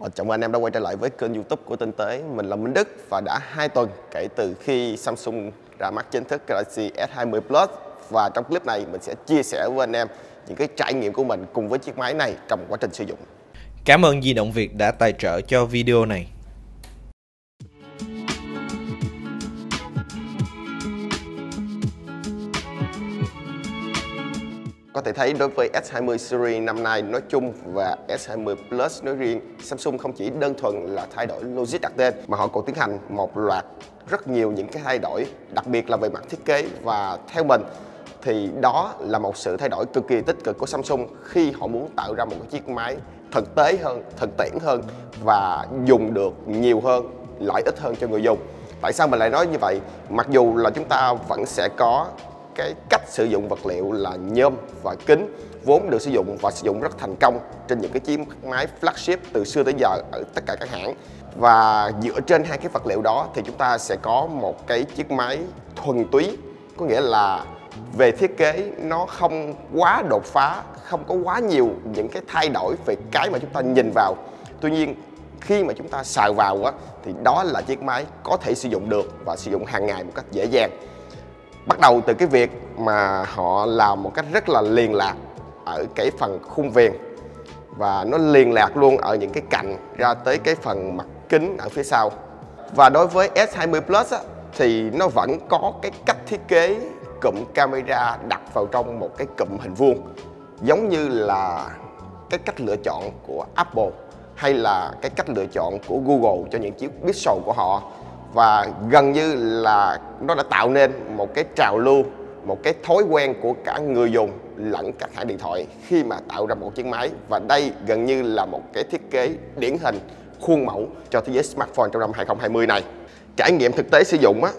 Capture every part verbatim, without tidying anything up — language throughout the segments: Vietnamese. Chào mừng anh em đã quay trở lại với kênh YouTube của Tinh Tế. Mình là Minh Đức và đã hai tuần kể từ khi Samsung ra mắt chính thức Galaxy S hai mươi Plus. Và trong clip này mình sẽ chia sẻ với anh em những cái trải nghiệm của mình cùng với chiếc máy này trong quá trình sử dụng. Cảm ơn Di động Việt đã tài trợ cho video này. Có thể thấy đối với S hai mươi Series năm nay nói chung và S hai mươi Plus nói riêng, Samsung không chỉ đơn thuần là thay đổi logic đặt tên mà họ còn tiến hành một loạt rất nhiều những cái thay đổi, đặc biệt là về mặt thiết kế. Và theo mình thì đó là một sự thay đổi cực kỳ tích cực của Samsung khi họ muốn tạo ra một chiếc máy thực tế hơn, thực tiễn hơn và dùng được nhiều hơn, lợi ích hơn cho người dùng. Tại sao mình lại nói như vậy? Mặc dù là chúng ta vẫn sẽ có cái cách sử dụng vật liệu là nhôm và kính vốn được sử dụng và sử dụng rất thành công trên những cái chiếc máy flagship từ xưa tới giờ ở tất cả các hãng, và dựa trên hai cái vật liệu đó thì chúng ta sẽ có một cái chiếc máy thuần túy, có nghĩa là về thiết kế nó không quá đột phá, không có quá nhiều những cái thay đổi về cái mà chúng ta nhìn vào. Tuy nhiên khi mà chúng ta xài vào á, thì đó là chiếc máy có thể sử dụng được và sử dụng hàng ngày một cách dễ dàng. Bắt đầu từ cái việc mà họ làm một cách rất là liền lạc ở cái phần khung viền, và nó liền lạc luôn ở những cái cạnh ra tới cái phần mặt kính ở phía sau. Và đối với S hai mươi Plus á, thì nó vẫn có cái cách thiết kế cụm camera đặt vào trong một cái cụm hình vuông, giống như là cái cách lựa chọn của Apple hay là cái cách lựa chọn của Google cho những chiếc Pixel của họ. Và gần như là nó đã tạo nên một cái trào lưu, một cái thói quen của cả người dùng lẫn các hãng điện thoại khi mà tạo ra một chiếc máy. Và đây gần như là một cái thiết kế điển hình, khuôn mẫu cho thế giới smartphone trong năm hai không hai không này. Trải nghiệm thực tế sử dụng á,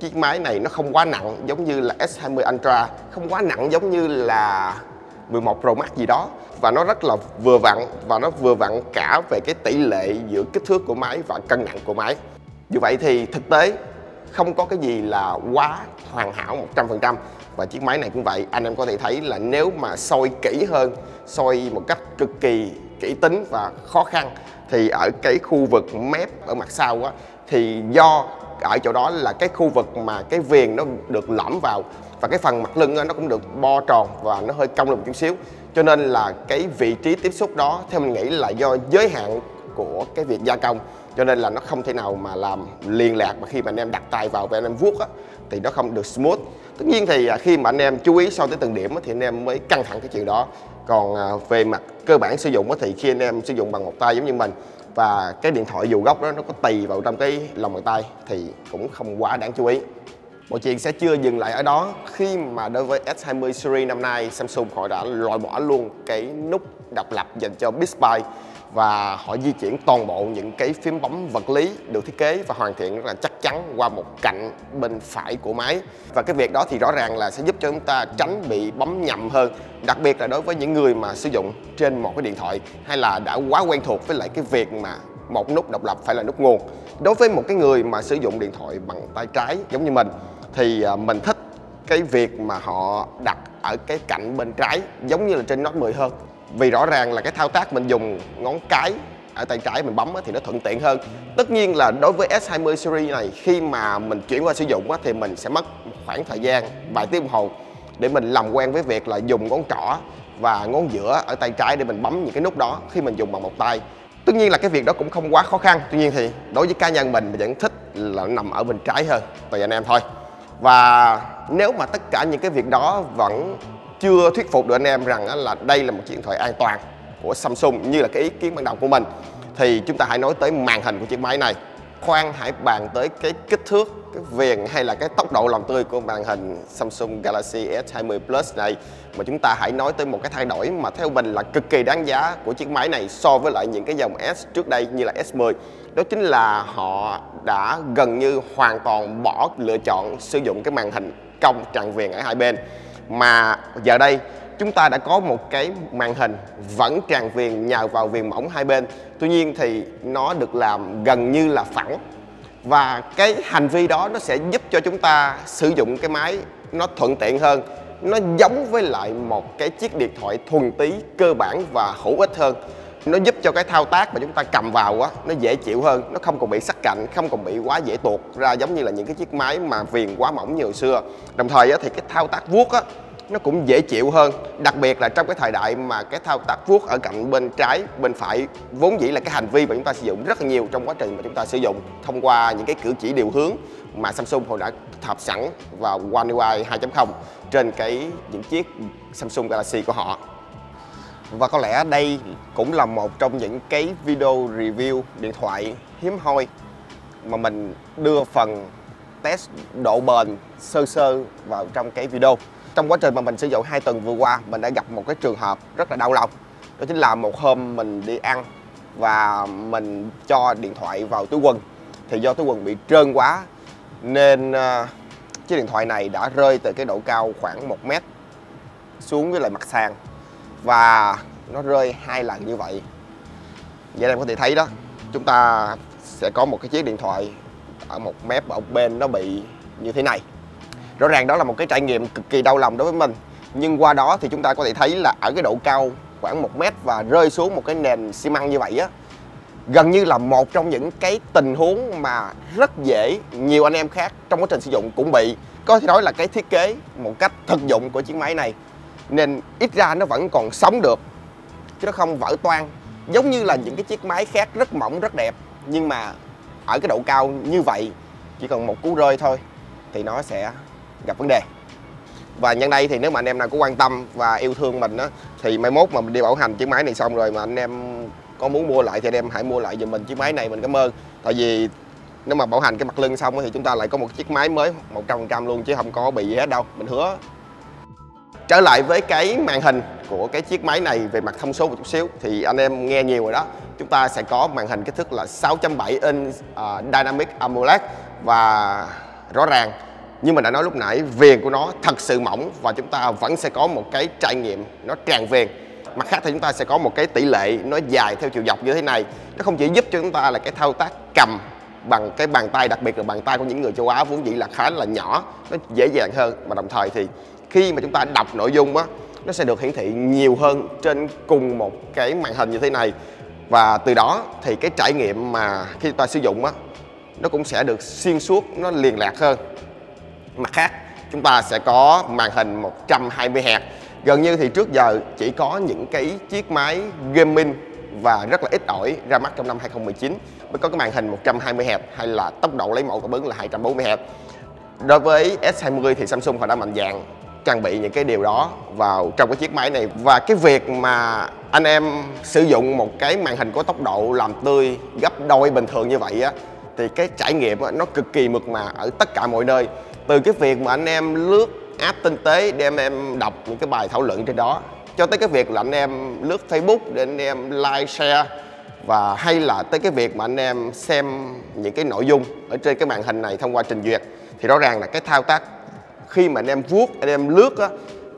chiếc máy này nó không quá nặng giống như là S hai mươi Ultra, không quá nặng giống như là mười một Pro Max gì đó, và nó rất là vừa vặn, và nó vừa vặn cả về cái tỷ lệ giữa kích thước của máy và cân nặng của máy. Như vậy thì thực tế không có cái gì là quá hoàn hảo một trăm phần trăm, và chiếc máy này cũng vậy. Anh em có thể thấy là nếu mà soi kỹ hơn, soi một cách cực kỳ kỹ tính và khó khăn, thì ở cái khu vực mép ở mặt sau á, thì do ở chỗ đó là cái khu vực mà cái viền nó được lõm vào, và cái phần mặt lưng nó cũng được bo tròn và nó hơi cong lên một chút xíu, cho nên là cái vị trí tiếp xúc đó theo mình nghĩ là do giới hạn của cái việc gia công, cho nên là nó không thể nào mà làm liên lạc. Mà khi mà anh em đặt tay vào và anh em vuốt á, thì nó không được smooth. Tất nhiên thì khi mà anh em chú ý so tới từng điểm á, thì anh em mới căng thẳng cái chuyện đó. Còn về mặt cơ bản sử dụng á, thì khi anh em sử dụng bằng một tay giống như mình, và cái điện thoại dù góc đó nó có tì vào trong cái lòng bàn tay, thì cũng không quá đáng chú ý. Mọi chuyện sẽ chưa dừng lại ở đó khi mà đối với S hai mươi Series năm nay, Samsung họ đã loại bỏ luôn cái nút độc lập dành cho Bixby, và họ di chuyển toàn bộ những cái phím bấm vật lý được thiết kế và hoàn thiện rất là chắc chắn qua một cạnh bên phải của máy. Và cái việc đó thì rõ ràng là sẽ giúp cho chúng ta tránh bị bấm nhầm hơn, đặc biệt là đối với những người mà sử dụng trên một cái điện thoại hay là đã quá quen thuộc với lại cái việc mà một nút độc lập phải là nút nguồn. Đối với một cái người mà sử dụng điện thoại bằng tay trái giống như mình, thì mình thích cái việc mà họ đặt ở cái cạnh bên trái giống như là trên Note mười hơn, vì rõ ràng là cái thao tác mình dùng ngón cái ở tay trái mình bấm thì nó thuận tiện hơn. Tất nhiên là đối với S hai mươi Series này, khi mà mình chuyển qua sử dụng thì mình sẽ mất khoảng thời gian vài tiếng đồng hồ để mình làm quen với việc là dùng ngón trỏ và ngón giữa ở tay trái để mình bấm những cái nút đó khi mình dùng bằng một tay. Tất nhiên là cái việc đó cũng không quá khó khăn, tuy nhiên thì đối với cá nhân mình mình vẫn thích là nằm ở bên trái hơn, tùy anh em thôi. Và nếu mà tất cả những cái việc đó vẫn chưa thuyết phục được anh em rằng là đây là một chiếc điện thoại an toàn của Samsung như là cái ý kiến ban đầu của mình, thì chúng ta hãy nói tới màn hình của chiếc máy này. Khoan hãy bàn tới cái kích thước, cái viền hay là cái tốc độ làm tươi của màn hình Samsung Galaxy S hai mươi Plus này, mà chúng ta hãy nói tới một cái thay đổi mà theo mình là cực kỳ đáng giá của chiếc máy này so với lại những cái dòng S trước đây như là S mười. Đó chính là họ đã gần như hoàn toàn bỏ lựa chọn sử dụng cái màn hình cong tràn viền ở hai bên, mà giờ đây chúng ta đã có một cái màn hình vẫn tràn viền nhào vào viền mỏng hai bên, tuy nhiên thì nó được làm gần như là phẳng. Và cái hành vi đó nó sẽ giúp cho chúng ta sử dụng cái máy nó thuận tiện hơn, nó giống với lại một cái chiếc điện thoại thuần túy cơ bản và hữu ích hơn. nó giúp cho cái thao tác mà chúng ta cầm vào á nó dễ chịu hơn, nó không còn bị sắc cạnh, không còn bị quá dễ tuột ra giống như là những cái chiếc máy mà viền quá mỏng như hồi xưa. Đồng thời á, thì cái thao tác vuốt á nó cũng dễ chịu hơn, đặc biệt là trong cái thời đại mà cái thao tác vuốt ở cạnh bên trái bên phải vốn dĩ là cái hành vi mà chúng ta sử dụng rất là nhiều trong quá trình mà chúng ta sử dụng thông qua những cái cử chỉ điều hướng mà Samsung hồi đã thập sẵn vào One u i hai chấm không trên cái những chiếc Samsung Galaxy của họ. Và có lẽ đây cũng là một trong những cái video review điện thoại hiếm hoi mà mình đưa phần test độ bền sơ sơ vào trong cái video. Trong quá trình mà mình sử dụng hai tuần vừa qua, mình đã gặp một cái trường hợp rất là đau lòng. Đó chính là một hôm mình đi ăn và mình cho điện thoại vào túi quần. Thì do túi quần bị trơn quá nên uh, chiếc điện thoại này đã rơi từ cái độ cao khoảng một mét xuống với lại mặt sàn. Và nó rơi hai lần như vậy. Vậy em có thể thấy đó, chúng ta sẽ có một cái chiếc điện thoại ở một mép ở bên nó bị như thế này. Rõ ràng đó là một cái trải nghiệm cực kỳ đau lòng đối với mình. Nhưng qua đó thì chúng ta có thể thấy là ở cái độ cao khoảng một mét và rơi xuống một cái nền xi măng như vậy á, gần như là một trong những cái tình huống mà rất dễ nhiều anh em khác trong quá trình sử dụng cũng bị. Có thể nói là cái thiết kế một cách thực dụng của chiếc máy này nên ít ra nó vẫn còn sống được, chứ nó không vỡ toang giống như là những cái chiếc máy khác rất mỏng rất đẹp. Nhưng mà ở cái độ cao như vậy chỉ cần một cú rơi thôi thì nó sẽ gặp vấn đề. Và nhân đây thì nếu mà anh em nào có quan tâm và yêu thương mình á, thì mai mốt mà mình đi bảo hành chiếc máy này xong rồi mà anh em có muốn mua lại thì anh em hãy mua lại giùm mình chiếc máy này, mình cảm ơn. Tại vì nếu mà bảo hành cái mặt lưng xong thì chúng ta lại có một chiếc máy mới một trăm phần trăm luôn chứ không có bị gì hết đâu, mình hứa. Trở lại với cái màn hình của cái chiếc máy này về mặt thông số một chút xíu thì anh em nghe nhiều rồi đó. Chúng ta sẽ có màn hình kích thước là sáu chấm bảy inch uh, Dynamic AMOLED. Và rõ ràng như mình đã nói lúc nãy, viền của nó thật sự mỏng và chúng ta vẫn sẽ có một cái trải nghiệm nó tràn viền. Mặt khác thì chúng ta sẽ có một cái tỷ lệ nó dài theo chiều dọc như thế này. Nó không chỉ giúp cho chúng ta là cái thao tác cầm bằng cái bàn tay, đặc biệt là bàn tay của những người châu Á vốn dĩ là khá là nhỏ, nó dễ dàng hơn. Mà đồng thời thì khi mà chúng ta đọc nội dung á, nó sẽ được hiển thị nhiều hơn trên cùng một cái màn hình như thế này. Và từ đó thì cái trải nghiệm mà khi chúng ta sử dụng á, nó cũng sẽ được xuyên suốt, nó liền lạc hơn. Mặt khác, chúng ta sẽ có màn hình một trăm hai mươi héc. Gần như thì trước giờ chỉ có những cái chiếc máy gaming và rất là ít ỏi ra mắt trong năm hai không một chín mới có cái màn hình một trăm hai mươi héc hay là tốc độ lấy mẫu cảm ứng là hai trăm bốn mươi héc. Đối với S hai mươi thì Samsung họ đã mạnh dạn trang bị những cái điều đó vào trong cái chiếc máy này. Và cái việc mà anh em sử dụng một cái màn hình có tốc độ làm tươi gấp đôi bình thường như vậy á, thì cái trải nghiệm nó cực kỳ mượt mà ở tất cả mọi nơi. Từ cái việc mà anh em lướt app Tinh Tế để anh em đọc những cái bài thảo luận trên đó, cho tới cái việc là anh em lướt Facebook để anh em like, share, và hay là tới cái việc mà anh em xem những cái nội dung ở trên cái màn hình này thông qua trình duyệt, thì rõ ràng là cái thao tác khi mà anh em vuốt, anh em lướt á,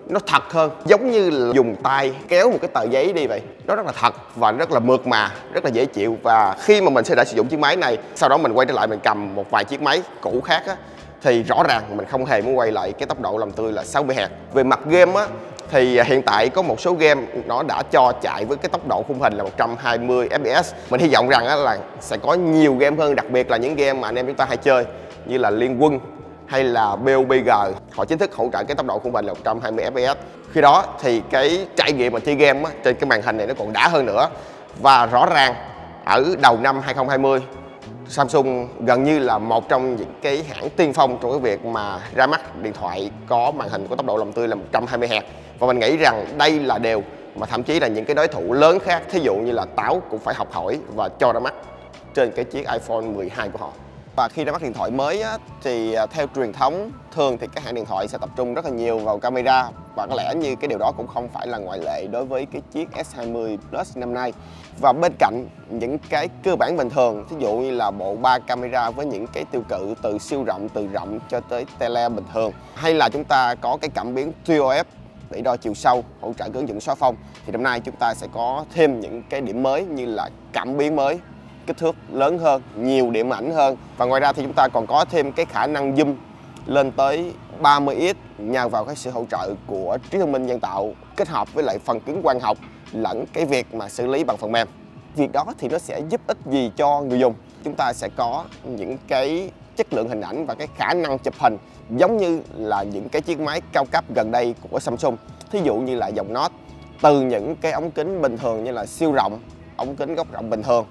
nó thật hơn, giống như là dùng tay kéo một cái tờ giấy đi vậy. Nó rất là thật và rất là mượt mà, rất là dễ chịu. Và khi mà mình sẽ đã sử dụng chiếc máy này, sau đó mình quay trở lại mình cầm một vài chiếc máy cũ khác á, thì rõ ràng mình không hề muốn quay lại cái tốc độ làm tươi là sáu mươi héc. Về mặt game á, thì hiện tại có một số game nó đã cho chạy với cái tốc độ khung hình là một trăm hai mươi ép pê ét. Mình hy vọng rằng á, là sẽ có nhiều game hơn, đặc biệt là những game mà anh em chúng ta hay chơi như là Liên Quân hay là pê u bê giê, họ chính thức hỗ trợ cái tốc độ khung hình là một trăm hai mươi ép pê ét. Khi đó thì cái trải nghiệm mà chơi game á, trên cái màn hình này nó còn đã hơn nữa. Và rõ ràng ở đầu năm hai không hai không, Samsung gần như là một trong những cái hãng tiên phong trong cái việc mà ra mắt điện thoại có màn hình có tốc độ làm tươi là một trăm hai mươi héc. Và mình nghĩ rằng đây là điều mà thậm chí là những cái đối thủ lớn khác, thí dụ như là Táo cũng phải học hỏi và cho ra mắt trên cái chiếc iPhone mười hai của họ. Và khi ra mắt điện thoại mới á, thì theo truyền thống thường thì các hãng điện thoại sẽ tập trung rất là nhiều vào camera, và có lẽ như cái điều đó cũng không phải là ngoại lệ đối với cái chiếc S hai mươi Plus năm nay. Và bên cạnh những cái cơ bản bình thường, thí dụ như là bộ ba camera với những cái tiêu cự từ siêu rộng, từ rộng cho tới tele bình thường, hay là chúng ta có cái cảm biến T O F để đo chiều sâu, hỗ trợ ứng dụng xóa phông, thì năm nay chúng ta sẽ có thêm những cái điểm mới như là cảm biến mới, kích thước lớn hơn, nhiều điểm ảnh hơn. Và ngoài ra thì chúng ta còn có thêm cái khả năng zoom lên tới ba mươi x nhờ vào cái sự hỗ trợ của trí thông minh nhân tạo kết hợp với lại phần cứng quang học lẫn cái việc mà xử lý bằng phần mềm. việc đó thì nó sẽ giúp ích gì cho người dùng? Chúng ta sẽ có những cái chất lượng hình ảnh và cái khả năng chụp hình giống như là những cái chiếc máy cao cấp gần đây của Samsung. Thí dụ như là dòng Note, từ những cái ống kính bình thường như là siêu rộng, ống kính góc rộng bình thường.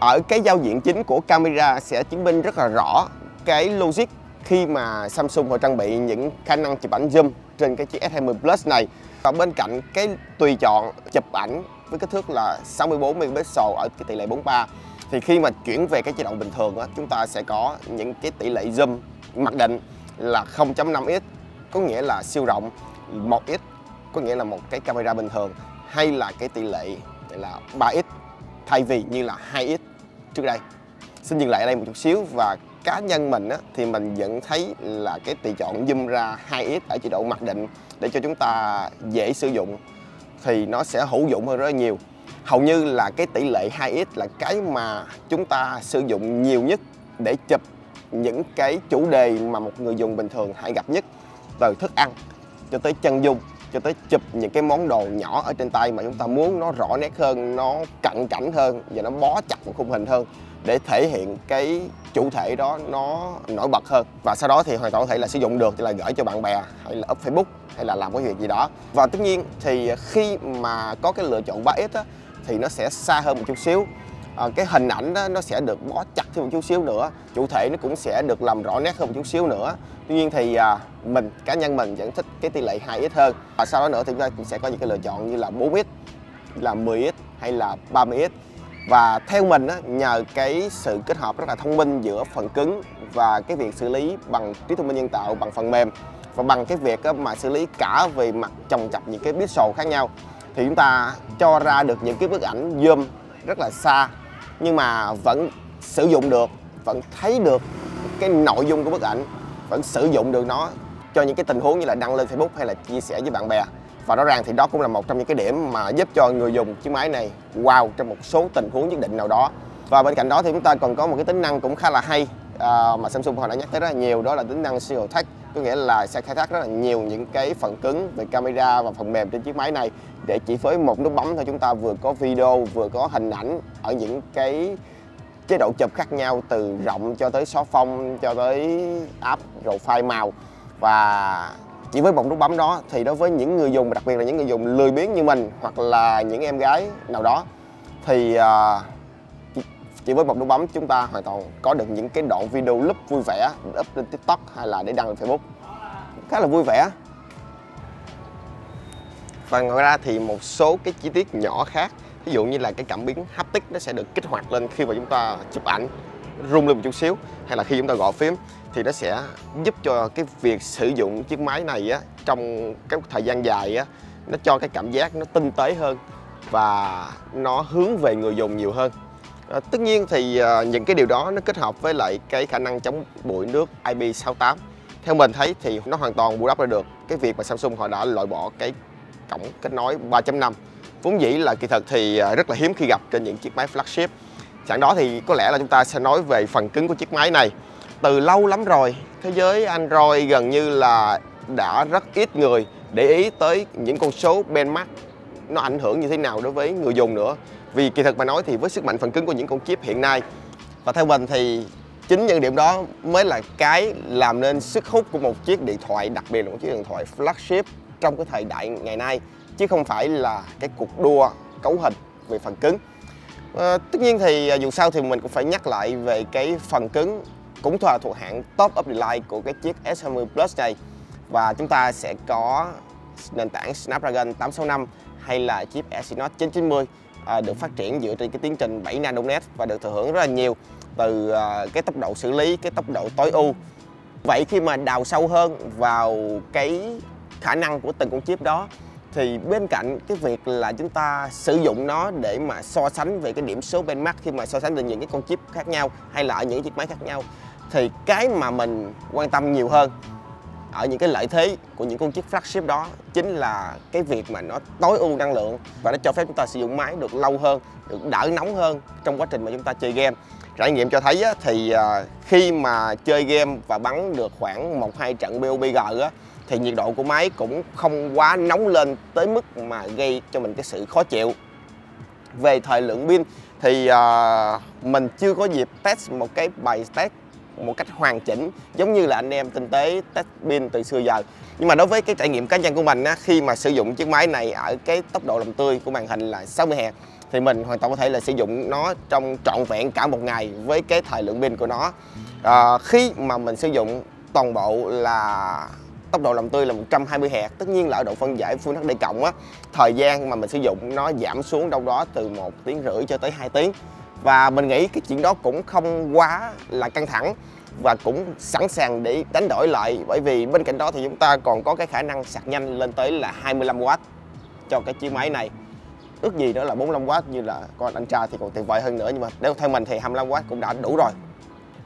Ở cái giao diện chính của camera sẽ chứng minh rất là rõ cái logic khi mà Samsung họ trang bị những khả năng chụp ảnh zoom trên cái chiếc S hai mươi Plus này. Và bên cạnh cái tùy chọn chụp ảnh với kích thước là sáu mươi bốn megapixel ở cái tỷ lệ bốn ba, thì khi mà chuyển về cái chế độ bình thường đó, chúng ta sẽ có những cái tỷ lệ zoom mặc định là không chấm năm x, có nghĩa là siêu rộng, một x có nghĩa là một cái camera bình thường, hay là cái tỷ lệ là ba x thay vì như là hai x trước đây. Xin dừng lại ở đây một chút xíu, và cá nhân mình á, thì mình vẫn thấy là cái tùy chọn zoom ra hai x ở chế độ mặc định để cho chúng ta dễ sử dụng thì nó sẽ hữu dụng hơn rất là nhiều. Hầu như là cái tỷ lệ hai x là cái mà chúng ta sử dụng nhiều nhất để chụp những cái chủ đề mà một người dùng bình thường hay gặp nhất, từ thức ăn cho tới chân dung, cho tới chụp những cái món đồ nhỏ ở trên tay mà chúng ta muốn nó rõ nét hơn, nó cận cảnh hơn và nó bó chặt một khung hình hơn để thể hiện cái chủ thể đó nó nổi bật hơn. Và sau đó thì hoàn toàn có thể là sử dụng được thì là gửi cho bạn bè, hay là up Facebook, hay là làm cái việc gì đó. Và tất nhiên thì khi mà có cái lựa chọn ba x á, thì nó sẽ xa hơn một chút xíu, à, cái hình ảnh đó, nó sẽ được bó chặt thêm một chút xíu nữa, chủ thể nó cũng sẽ được làm rõ nét hơn một chút xíu nữa. Tuy nhiên thì à, mình cá nhân mình vẫn thích cái tỷ lệ hai x hơn. Và sau đó nữa thì chúng ta cũng sẽ có những cái lựa chọn như là bốn x, là mười x hay là ba mươi x. Và theo mình á, nhờ cái sự kết hợp rất là thông minh giữa phần cứng và cái việc xử lý bằng trí thông minh nhân tạo, bằng phần mềm, và bằng cái việc á, mà xử lý cả về mặt chồng chập những cái pixel khác nhau, thì chúng ta cho ra được những cái bức ảnh zoom rất là xa nhưng mà vẫn sử dụng được, vẫn thấy được cái nội dung của bức ảnh, vẫn sử dụng được nó cho những cái tình huống như là đăng lên Facebook hay là chia sẻ với bạn bè. Và rõ ràng thì đó cũng là một trong những cái điểm mà giúp cho người dùng chiếc máy này wow trong một số tình huống nhất định nào đó. Và bên cạnh đó thì chúng ta còn có một cái tính năng cũng khá là hay à, mà Samsung họ đã nhắc tới rất là nhiều, đó là tính năng Single Touch, có nghĩa là sẽ khai thác rất là nhiều những cái phần cứng về camera và phần mềm trên chiếc máy này để chỉ với một nút bấm thôi chúng ta vừa có video vừa có hình ảnh ở những cái chế độ chụp khác nhau, từ rộng cho tới xóa phông cho tới app rồi file màu. Và chỉ với một nút bấm đó thì đối với những người dùng, đặc biệt là những người dùng lười biếng như mình hoặc là những em gái nào đó, thì uh, chỉ với một nút bấm chúng ta hoàn toàn có được những cái đoạn video clip vui vẻ up lên TikTok hay là để đăng lên Facebook, khá là vui vẻ. Và ngoài ra thì một số cái chi tiết nhỏ khác, ví dụ như là cái cảm biến haptic nó sẽ được kích hoạt lên khi mà chúng ta chụp ảnh, rung lên một chút xíu, hay là khi chúng ta gõ phím, thì nó sẽ giúp cho cái việc sử dụng chiếc máy này á, trong cái thời gian dài á, nó cho cái cảm giác nó tinh tế hơn và nó hướng về người dùng nhiều hơn. À, tất nhiên thì à, những cái điều đó nó kết hợp với lại cái khả năng chống bụi nước I P sáu tám. Theo mình thấy thì nó hoàn toàn bù đắp ra được cái việc mà Samsung họ đã loại bỏ cái cổng kết nối ba chấm năm, vốn dĩ là kỳ thật thì rất là hiếm khi gặp trên những chiếc máy flagship. Sẵn đó thì có lẽ là chúng ta sẽ nói về phần cứng của chiếc máy này. Từ lâu lắm rồi, thế giới Android gần như là đã rất ít người để ý tới những con số benchmark nó ảnh hưởng như thế nào đối với người dùng nữa. Vì kỳ thực mà nói thì với sức mạnh phần cứng của những con chip hiện nay, và theo mình thì chính những điểm đó mới là cái làm nên sức hút của một chiếc điện thoại, đặc biệt là một chiếc điện thoại flagship trong cái thời đại ngày nay, chứ không phải là cái cuộc đua cấu hình về phần cứng. À, tất nhiên thì dù sao thì mình cũng phải nhắc lại về cái phần cứng cũng là thuộc hạng top of the line của cái chiếc S hai mươi Plus này. Và chúng ta sẽ có nền tảng Snapdragon tám sáu năm hay là chip Exynos chín chín mươi à, được phát triển dựa trên cái tiến trình bảy nanomet và được thừa hưởng rất là nhiều từ à, cái tốc độ xử lý, cái tốc độ tối ưu. Vậy khi mà đào sâu hơn vào cái khả năng của từng con chip đó, thì bên cạnh cái việc là chúng ta sử dụng nó để mà so sánh về cái điểm số benchmark khi mà so sánh về những cái con chip khác nhau hay là ở những chiếc máy khác nhau, thì cái mà mình quan tâm nhiều hơn ở những cái lợi thế của những con chip flagship đó chính là cái việc mà nó tối ưu năng lượng và nó cho phép chúng ta sử dụng máy được lâu hơn, được đỡ nóng hơn trong quá trình mà chúng ta chơi game. Trải nghiệm cho thấy á, thì khi mà chơi game và bắn được khoảng một hai trận pê u bê giê á, thì nhiệt độ của máy cũng không quá nóng lên tới mức mà gây cho mình cái sự khó chịu. Về thời lượng pin thì à, mình chưa có dịp test một cái bài test một cách hoàn chỉnh giống như là anh em tinh tế test pin từ xưa giờ. Nhưng mà đối với cái trải nghiệm cá nhân của mình á, khi mà sử dụng chiếc máy này ở cái tốc độ làm tươi của màn hình là sáu mươi héc thì mình hoàn toàn có thể là sử dụng nó trong trọn vẹn cả một ngày với cái thời lượng pin của nó. À, khi mà mình sử dụng toàn bộ là tốc độ làm tươi là một trăm hai mươi héc, tất nhiên là ở độ phân giải Full hát đê cộng á, thời gian mà mình sử dụng nó giảm xuống đâu đó từ một tiếng rưỡi cho tới hai tiếng. Và mình nghĩ cái chuyện đó cũng không quá là căng thẳng và cũng sẵn sàng để đánh đổi lại, bởi vì bên cạnh đó thì chúng ta còn có cái khả năng sạc nhanh lên tới là hai mươi lăm oát cho cái chiếc máy này. Ước gì đó là bốn mươi lăm oát như là con anh trai thì còn tuyệt vời hơn nữa, nhưng mà nếu theo mình thì hai mươi lăm oát cũng đã đủ rồi.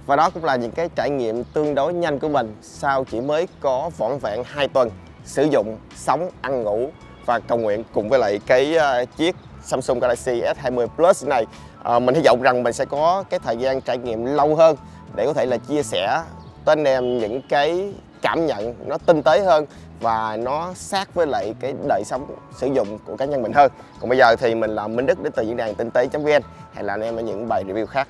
Và đó cũng là những cái trải nghiệm tương đối nhanh của mình sau chỉ mới có vỏn vẹn hai tuần sử dụng, sống, ăn, ngủ và cầu nguyện cùng với lại cái chiếc Samsung Galaxy S hai mươi Plus này. À, mình hy vọng rằng mình sẽ có cái thời gian trải nghiệm lâu hơn để có thể là chia sẻ tới anh em những cái cảm nhận nó tinh tế hơn và nó sát với lại cái đời sống sử dụng của cá nhân mình hơn. Còn bây giờ thì mình là Minh Đức đến từ diễn đàn tinh tế chấm vn. Hẹn là anh em ở những bài review khác.